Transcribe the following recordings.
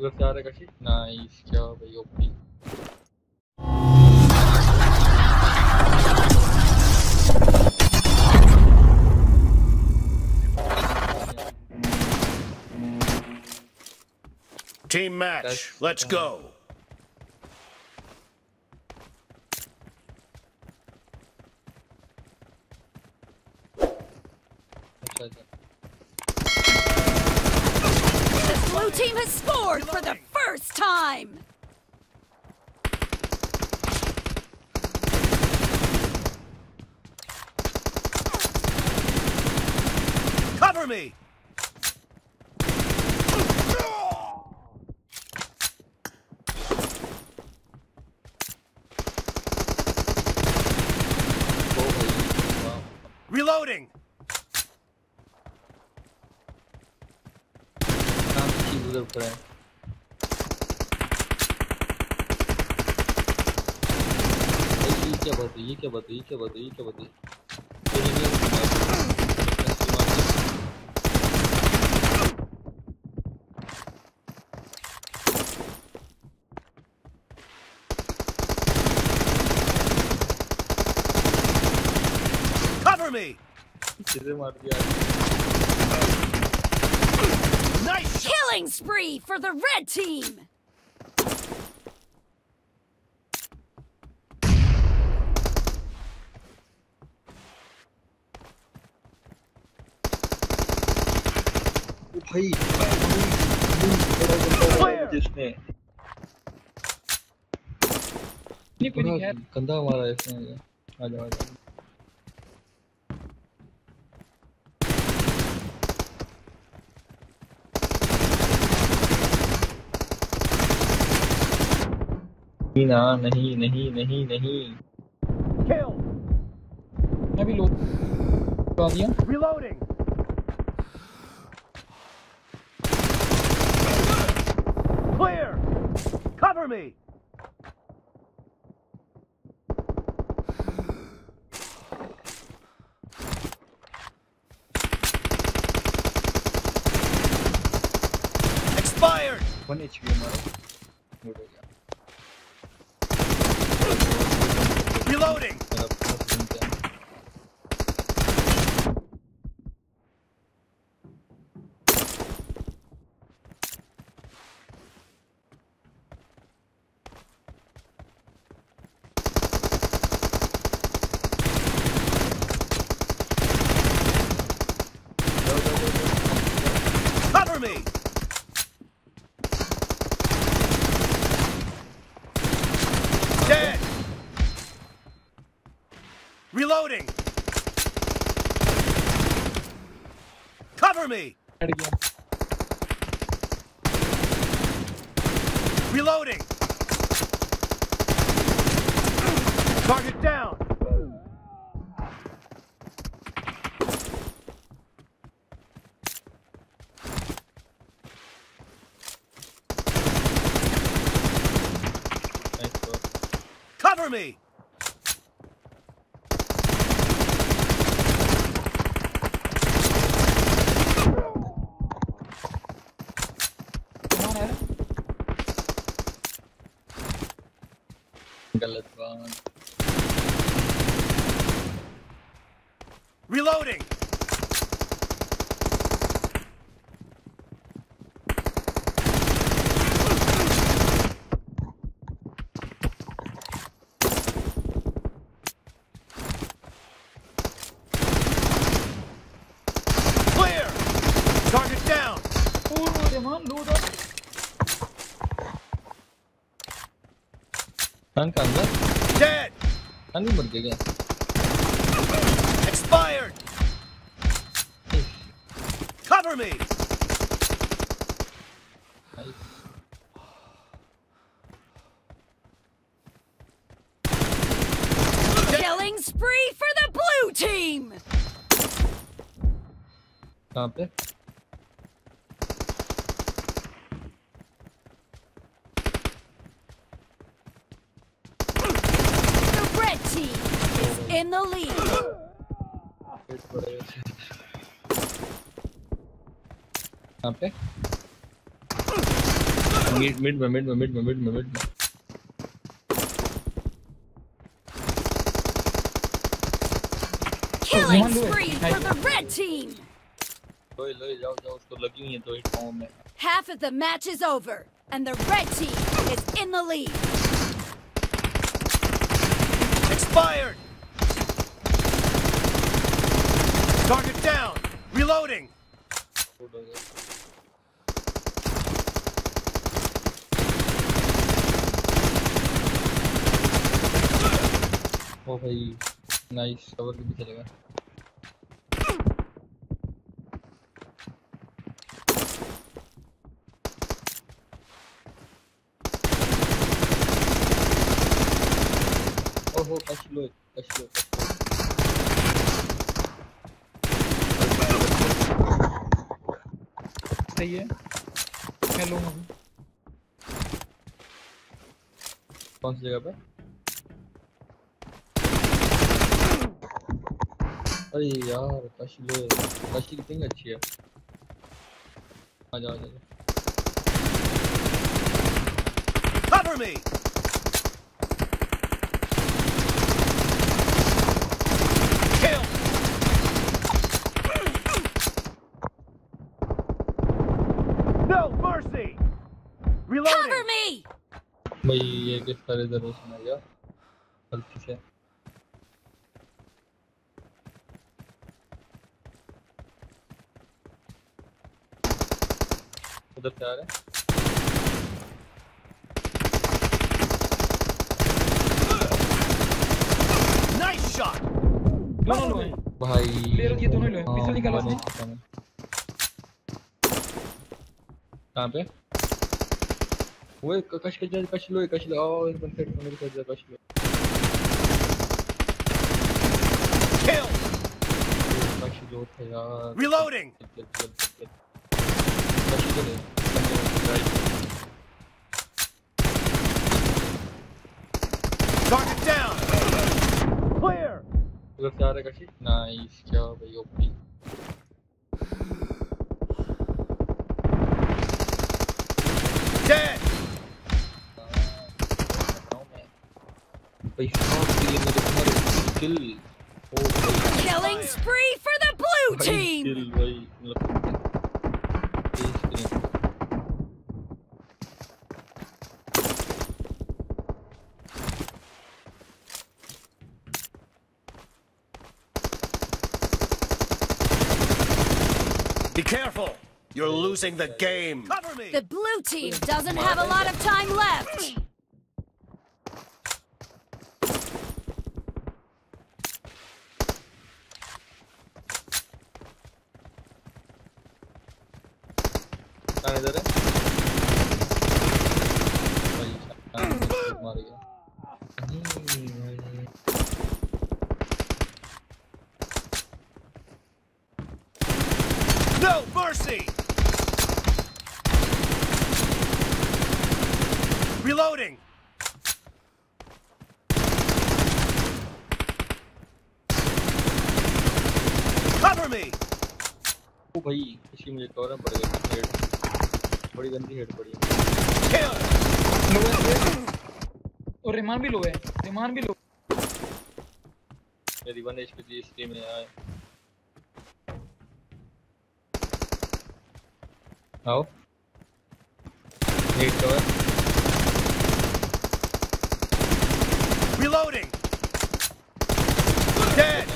Look at that, Akashi. Nice job, OP. Team match. That's, let's go. The blue team has scored for the first time. Cover me. Reloading. Cover me. Nice killing spree for the red team. नहीं Kill. मैं भी load आ दिया. Reloading. Clear. Cover me. Expired. 1 HP मारो. Reloading! Cover me! Dead! Reloading. Cover me. Reloading. Target down. Cover me. Reloading. Clear. Target down. Oh, they want load up. Dead. Expired. Cover me. Killing spree for the blue team. In the lead. mid. Killing spree for the red team. Half of the match is over, and the red team is in the lead. Expired. Target down. Reloading. Oh, hey. Nice. Cover भी चलेगा. Oh, catch low. सही है मैं लूंगा कौन सी जगह पे अरे यार काशी की पिंग अच्छी है आ जाओ cover me cover me bhai ye kis tarah se roshni hai yaar galti se udhar se aa raha hai nice shot no bhai player ye dono lo pichle nikala se kahan pe वो कश लो और एक बंदे को मेरे को जरा कश लो किल कश लो थे यार रीलोडिंग कश लो टारगेट डाउन क्लियर उधर से आ रहा कश नाइस क्या भाई OP dead Killing spree for the blue team. Be careful. You're losing the game. Cover me. The blue team doesn't have a lot of time left. इधर है मार गया No mercy Reloading Cover me ओ भाई इसी मुझे cover में पड़ गया बड़ी गंदी हेड पड़ी है और रेमान भी लो मेरी 1 एचपी जी इसके में आए आओ head cover reloading dead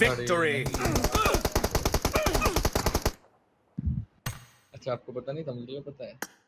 Victory. अच्छा आपको पता नहीं था मुझे पता है